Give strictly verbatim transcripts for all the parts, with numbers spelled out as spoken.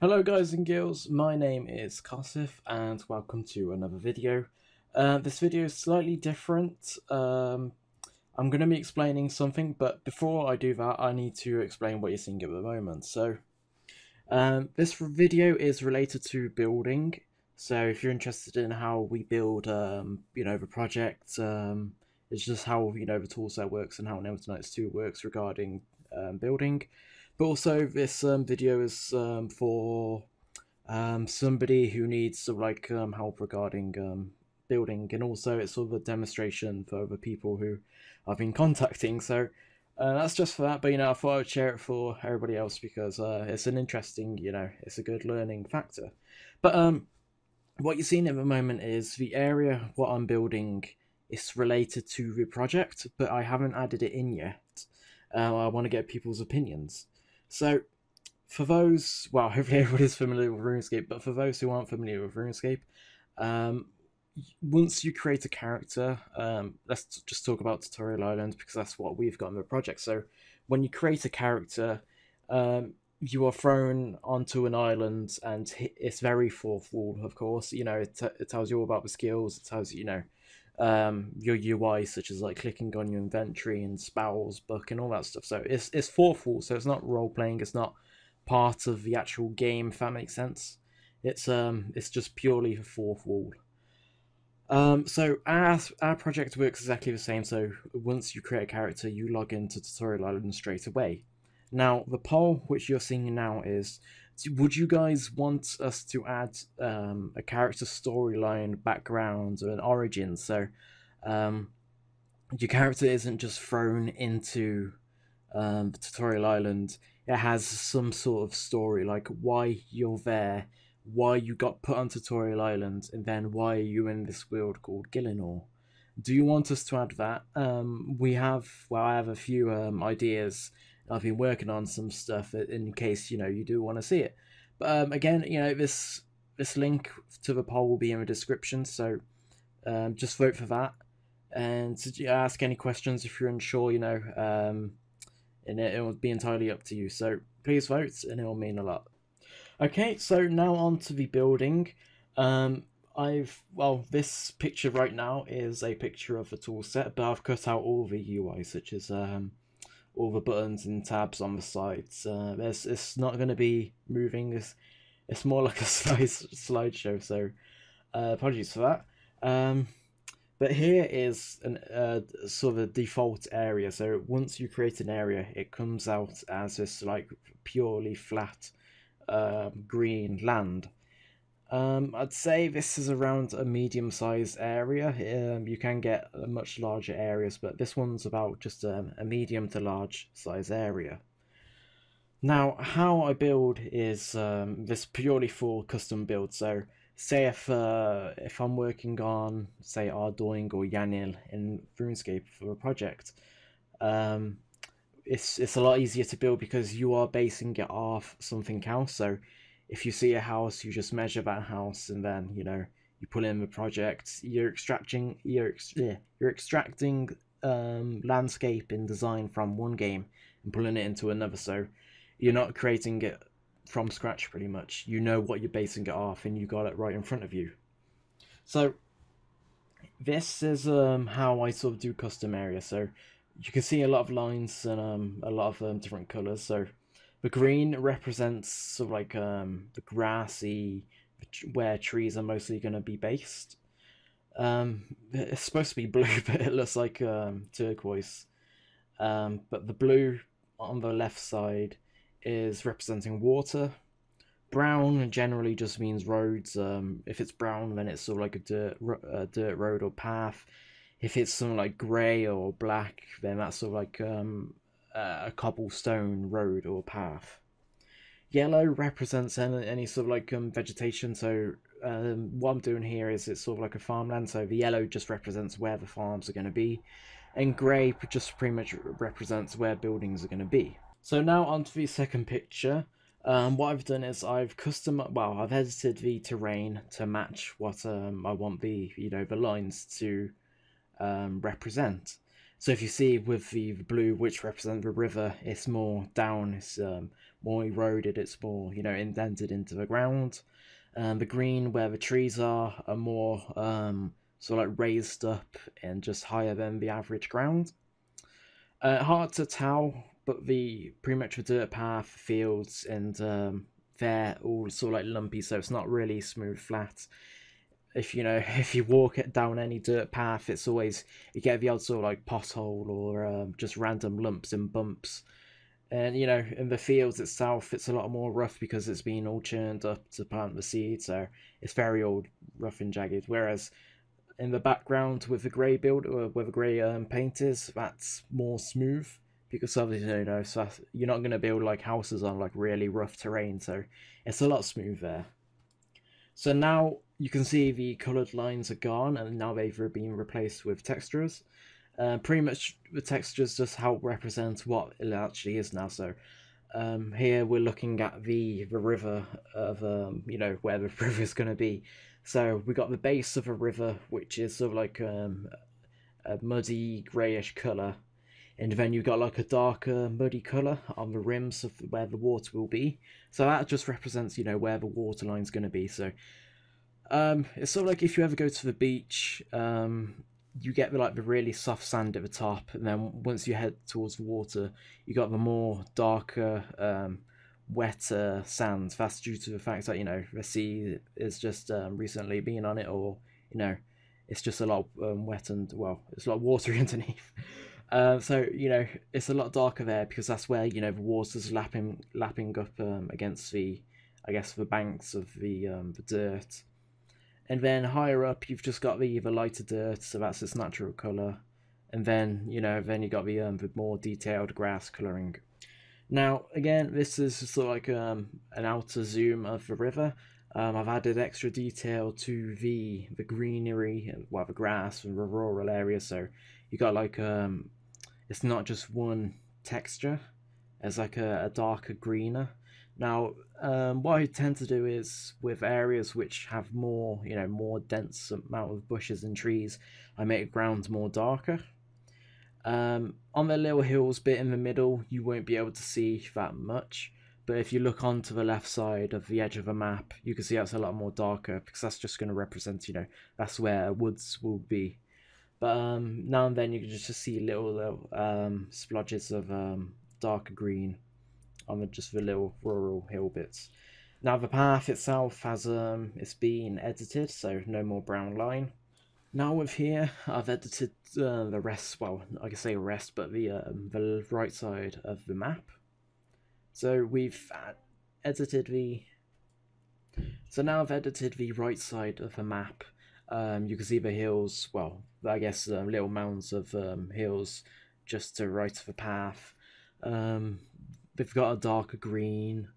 Hello guys and girls, my name is Kasif and welcome to another video. Uh, this video is slightly different. Um, I'm going to be explaining something, but before I do that I need to explain what you're seeing at the moment. So um, this video is related to building, so if you're interested in how we build um, you know, the project, um, it's just how, you know, the toolset works and how Neverwinter Nights two works regarding um, building. But also this um, video is um, for um, somebody who needs sort of like um, help regarding um, building, and also it's sort of a demonstration for the people who I've been contacting. So uh, that's just for that, but you know, I thought I'd share it for everybody else because uh, it's an interesting, you know, it's a good learning factor. But um, what you're seeing at the moment is the area what I'm building is related to the project, but I haven't added it in yet. Uh, I want to get people's opinions. So, for those, well, hopefully everybody's familiar with RuneScape, but for those who aren't familiar with RuneScape, um, once you create a character, um, let's just talk about Tutorial Island because that's what we've got in the project. So, when you create a character, um, you are thrown onto an island, and it's very fourth wall, of course. You know, it, t it tells you all about the skills, it tells you, you know, um, your U I, such as like clicking on your inventory and spells book and all that stuff. So it's it's fourth wall, so it's not role playing, it's not part of the actual game, if that makes sense. It's um it's just purely a fourth wall. Um so our our project works exactly the same. So once you create a character, you log into Tutorial Island straight away. Now the poll which you're seeing now is, would you guys want us to add um, a character storyline, background, or an origin? So um, your character isn't just thrown into um, Tutorial Island. It has some sort of story, like why you're there, why you got put on Tutorial Island, and then why are you in this world called Gielinor? Do you want us to add that? Um, we have, well, I have a few um, ideas. I've been working on some stuff in case, you know, you do want to see it. But um, again, you know, this this link to the poll will be in the description, so um, just vote for that. And to ask any questions if you're unsure, you know, um, and it, it will be entirely up to you. So please vote, and it will mean a lot. Okay, so now on to the building. Um, I've, well, this picture right now is a picture of the tool set, but I've cut out all the U I, such as... Um, all the buttons and tabs on the sides. Uh, it's, it's not going to be moving. It's, it's more like a slide, slideshow, so uh, apologies for that. Um, but here is an, uh, sort of a default area. So once you create an area, it comes out as this like purely flat uh, green land. Um, I'd say this is around a medium-sized area. Um, you can get much larger areas, but this one's about just a, a medium to large size area. Now, how I build is um, this purely for custom build. So, say if uh, if I'm working on, say, Ardoing or Yanil in RuneScape for a project, um, it's it's a lot easier to build because you are basing it off something else. So. If you see a house, you just measure that house, and then, you know, you pull in the project. You're extracting, you're ex yeah, you're extracting um, landscape and design from one game and pulling it into another. So you're not creating it from scratch, pretty much. You know what you're basing it off, and you got it right in front of you. So this is um, how I sort of do custom area. So you can see a lot of lines and um, a lot of um, different colors. So. The green represents sort of like um, the grassy, where trees are mostly going to be based. Um, it's supposed to be blue, but it looks like um, turquoise. Um, but the blue on the left side is representing water. Brown generally just means roads. Um, if it's brown, then it's sort of like a dirt, a dirt road or path. If it's something like grey or black, then that's sort of like... Um, a cobblestone road or path. Yellow represents any, any sort of like um, vegetation. So um, what I'm doing here is it's sort of like a farmland, so the yellow just represents where the farms are going to be, and grey just pretty much represents where buildings are going to be. So now onto the second picture. Um, what I've done is I've custom, well, I've edited the terrain to match what um, I want the, you know, the lines to um, represent. So if you see with the blue, which represents the river, it's more down, it's um, more eroded, it's more, you know, indented into the ground. And the green where the trees are are more um, sort of like raised up and just higher than the average ground. Uh, hard to tell, but the pretty much the dirt path, fields, and um, they're all sort of like lumpy, so it's not really smooth flat. If you know, if you walk it down any dirt path, it's always, you get the odd sort of like pothole or um, just random lumps and bumps. And you know, in the fields itself, it's a lot more rough because it's been all churned up to plant the seed, so it's very old, rough and jagged. Whereas in the background with the grey build, or with the grey um, paint is, that's more smooth because obviously you know, so you're not going to build like houses on like really rough terrain, so it's a lot smoother. So now you can see the coloured lines are gone, and now they've been replaced with textures. Uh, pretty much the textures just help represent what it actually is now. So um, here we're looking at the, the river of, um, you know, where the river is going to be. So we got the base of a river, which is sort of like um, a muddy greyish colour. And then you've got like a darker muddy colour on the rims of where the water will be. So that just represents, you know, where the water line's going to be. So um, it's sort of like if you ever go to the beach, um, you get the, like the really soft sand at the top, and then once you head towards the water, you got the more darker, um, wetter sand. That's due to the fact that you know the sea is just um, recently been on it, or you know, it's just a lot um, wet and well, it's a lot watery underneath. Uh, so you know, it's a lot darker there because that's where you know the water's lapping, lapping up um, against the, I guess the banks of the um, the dirt. And then higher up, you've just got the, the lighter dirt, so that's its natural colour. And then, you know, then you got the, um, the more detailed grass colouring. Now, again, this is sort of like um, an outer zoom of the river. Um, I've added extra detail to the, the greenery, well, the grass and the rural area. So you got like, um, it's not just one texture. It's like a, a darker greener. Now, um, what I tend to do is with areas which have more, you know, more dense amount of bushes and trees, I make ground more darker. Um, on the little hills bit in the middle, you won't be able to see that much. But if you look onto the left side of the edge of a map, you can see that's a lot more darker because that's just going to represent, you know, that's where woods will be. But um, now and then you can just see little, little um, splotches of um, darker green on the, just the little rural hill bits. Now the path itself has um it's been edited, so no more brown line. Now with here, I've edited uh, the rest. Well, I can say rest, but the um, the right side of the map. So we've edited the. So now I've edited the right side of the map. Um, you can see the hills. Well, I guess um, little mounds of um, hills just to right of the path. Um. They've got a darker green.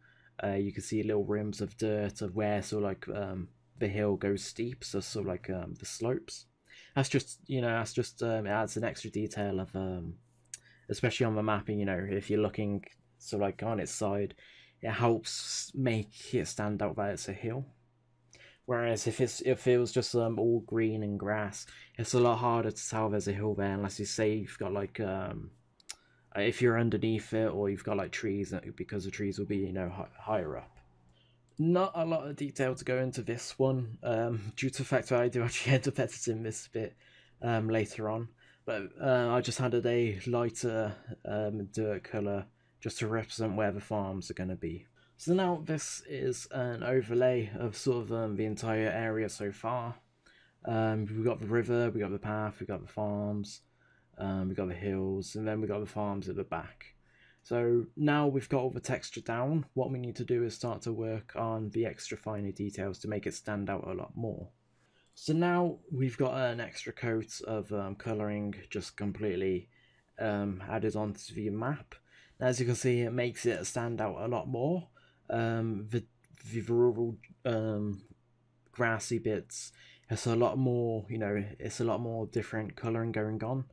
Uh, you can see little rims of dirt of where sort of like um, the hill goes steep, so sort of like um, the slopes. That's just you know that's just um, it adds an extra detail of um, especially on the mapping. You know if you're looking sort of like on its side, it helps make it stand out that it's a hill. Whereas if it's it feels just um, all green and grass, it's a lot harder to tell there's a hill there unless you say you've got like. Um, if you're underneath it or you've got like trees, because the trees will be you know hi higher up. Not a lot of detail to go into this one um due to the fact that I do actually end up editing this bit um later on, but uh, I just added a lighter um dirt color just to represent where the farms are going to be. So now this is an overlay of sort of um, the entire area so far. Um we've got the river, we've got the path, we've got the farms. Um, we've got the hills, and then we've got the farms at the back. So now we've got all the texture down, what we need to do is start to work on the extra finer details to make it stand out a lot more. So now we've got an extra coat of um, colouring just completely um, added onto the map. And as you can see, it makes it stand out a lot more. Um, the, the rural um, grassy bits, it's a lot more, you know, it's a lot more different colouring going on.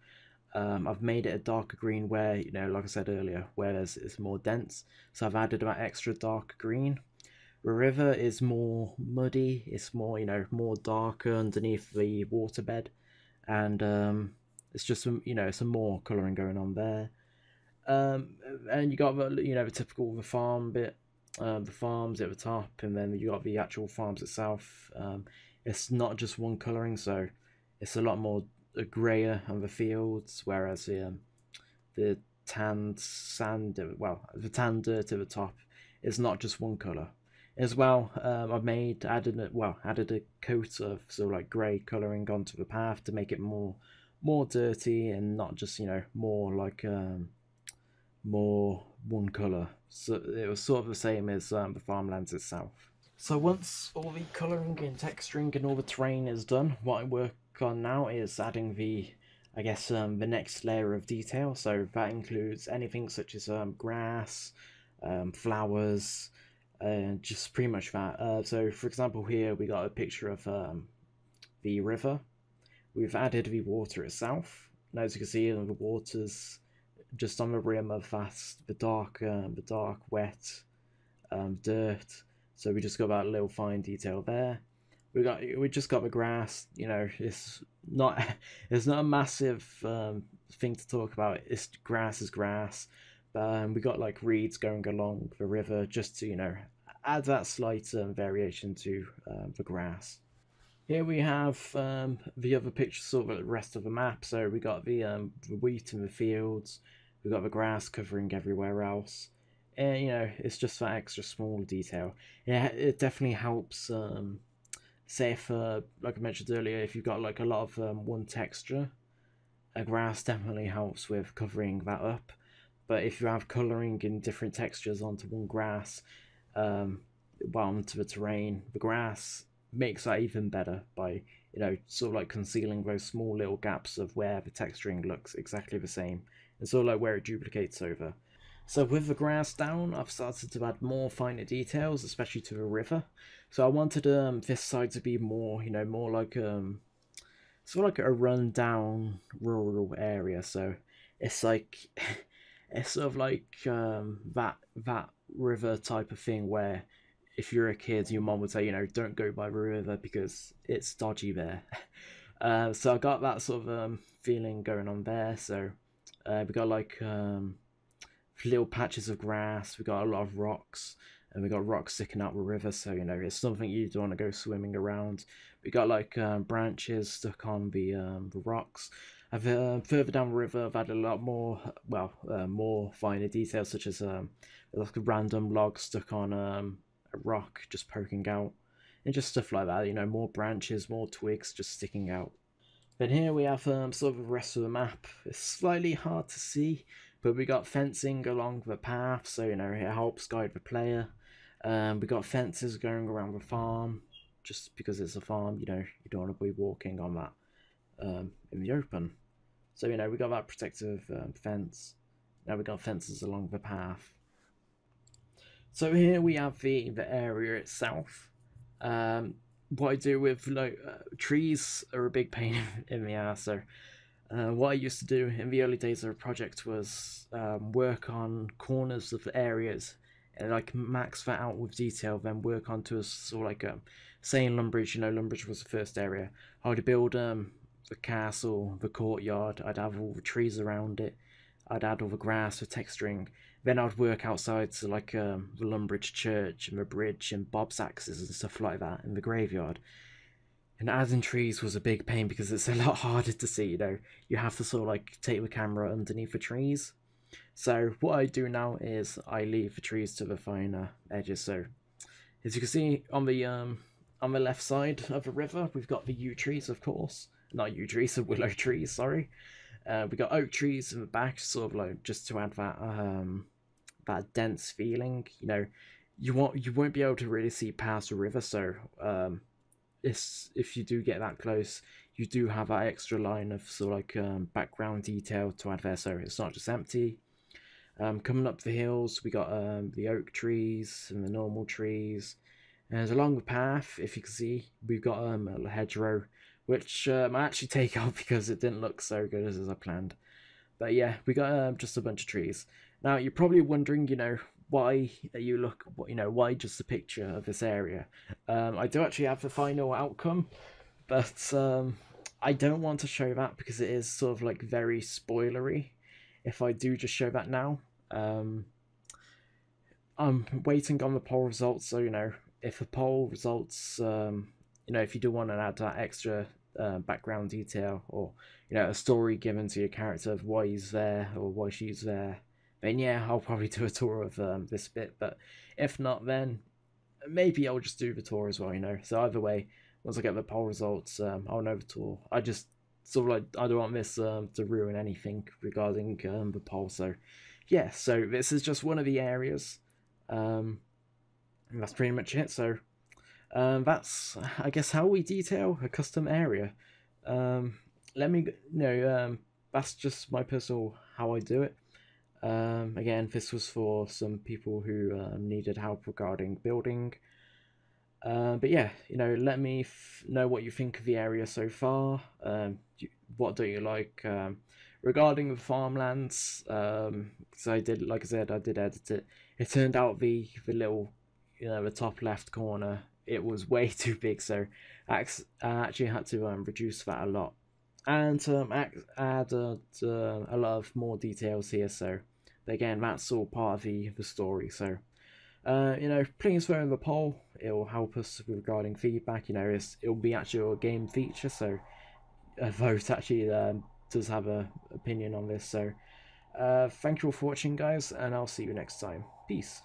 Um, I've made it a darker green where, you know, like I said earlier, where there's, it's more dense. So I've added that extra dark green. The river is more muddy. It's more, you know, more darker underneath the waterbed. And um, it's just, some, you know, some more colouring going on there. Um, and you got the, you know, the typical the farm bit, um, the farms at the top, and then you got the actual farms itself. Um, it's not just one colouring, so it's a lot more grayer on the fields, whereas the, um, the tanned sand, well, the tanned dirt at the top is not just one colour. As well, um, I've made added a, well added a coat of sort of like grey colouring onto the path to make it more more dirty and not just, you know, more like um, more one colour. So it was sort of the same as um, the farmlands itself. So once all the colouring and texturing and all the terrain is done, what I work on now is adding the, I guess, um, the next layer of detail. So that includes anything such as um, grass, um, flowers. And uh, just pretty much that. Uh, so for example, here we got a picture of um, the river. We've added the water itself, and as you can see, the water's just on the rim of that, the dark, um, the dark wet um, dirt. So we just got that little fine detail there. We got, we just got the grass. You know, it's not, it's not a massive um, thing to talk about. It's grass is grass. Um, we got like reeds going along the river just to, you know, add that slight um, variation to um, the grass. Here we have um, the other picture, sort of the rest of the map. So we got the, um, the wheat in the fields, we got the grass covering everywhere else. And, you know, it's just that extra small detail. Yeah, it definitely helps, um, say if, uh, like I mentioned earlier, if you've got like a lot of um, one texture, a grass definitely helps with covering that up. But if you have colouring in different textures onto one grass, um, well, onto the terrain, the grass makes that even better by, you know, sort of like concealing those small little gaps of where the texturing looks exactly the same. It's sort of like where it duplicates over. So with the grass down, I've started to add more finer details, especially to the river. So I wanted um, this side to be more, you know, more like um, sort of like a run-down rural area. So it's like... It's sort of like um, that that river type of thing where if you're a kid, your mom would say, you know, don't go by the river because it's dodgy there. Uh, so I got that sort of um, feeling going on there. So uh, we got like um, little patches of grass, we got a lot of rocks, and we got rocks sticking out the river. So, you know, it's something you don't want to go swimming around. We got like um, branches stuck on the, um, the rocks. I've, uh, further down the river, I've added a lot more, well, uh, more finer details, such as um, like a random log stuck on um, a rock just poking out, and just stuff like that, you know, more branches, more twigs just sticking out. Then here we have um, sort of the rest of the map. It's slightly hard to see, but we got fencing along the path, so, you know, it helps guide the player. Um, we got fences going around the farm, just because it's a farm, you know, you don't want to be walking on that. Um, in the open. So, you know, we got that protective um, fence. Now we got fences along the path. So here we have the, the area itself. Um, what I do with like, uh, trees are a big pain in the ass. So uh, what I used to do in the early days of a project was um, work on corners of the areas and like max that out with detail, then work onto a sort of like a, say in Lumbridge, you know, Lumbridge was the first area. I would build um the castle, the courtyard, I'd have all the trees around it, I'd add all the grass for texturing, then I'd work outside to like um, the Lumbridge church and the bridge and Bob's axes and stuff like that in the graveyard. And adding trees was a big pain because it's a lot harder to see, you know, you have to sort of like take the camera underneath the trees. So what I do now is I leave the trees to the finer edges. So as you can see on the um on the left side of the river, we've got the yew trees, of course. Not yew trees, so willow trees, sorry. Uh, we got oak trees in the back, sort of like just to add that um that dense feeling. You know, you want you won't be able to really see past the river, so um it's if you do get that close, you do have that extra line of sort of like um background detail to add there, so it's not just empty. Um coming up the hills, we got um the oak trees and the normal trees. And along the path, if you can see, we've got um a hedgerow, which um, I actually take out because it didn't look so good as I planned. But yeah, we got um, just a bunch of trees. Now you're probably wondering, you know, why you look, you know, why just a picture of this area? Um, I do actually have the final outcome, but um, I don't want to show that because it is sort of like very spoilery. if I do just show that now. Um, I'm waiting on the poll results, so, you know, if the poll results, um, you know, if you do want to add that extra uh, background detail, or, you know, a story given to your character of why he's there or why she's there, then yeah, I'll probably do a tour of um, this bit. But if not, then maybe I'll just do the tour as well, you know. So either way, once I get the poll results, um, I'll know the tour. I just sort of like, I don't want this um, to ruin anything regarding um, the poll. So yeah, so this is just one of the areas. Um, and that's pretty much it. So um, that's, I guess, how we detail a custom area. Um, let me know, um, that's just my personal how I do it. Um, again, this was for some people who um, needed help regarding building. Uh, but yeah, you know, let me f know what you think of the area so far. Um, do, what do you like? Um, regarding the farmlands, um, so I did, like I said, I did edit it. It turned out the the little, you know, the top left corner, it was way too big, so I actually had to um, reduce that a lot, and um, add uh, a lot of more details here. So again, that's all part of the the story. So uh, you know, please throw in the poll. It will help us regarding feedback. You know, it's, it'll be actually a game feature, so a vote actually um, does have a opinion on this. So uh, thank you all for watching, guys, and I'll see you next time. Peace.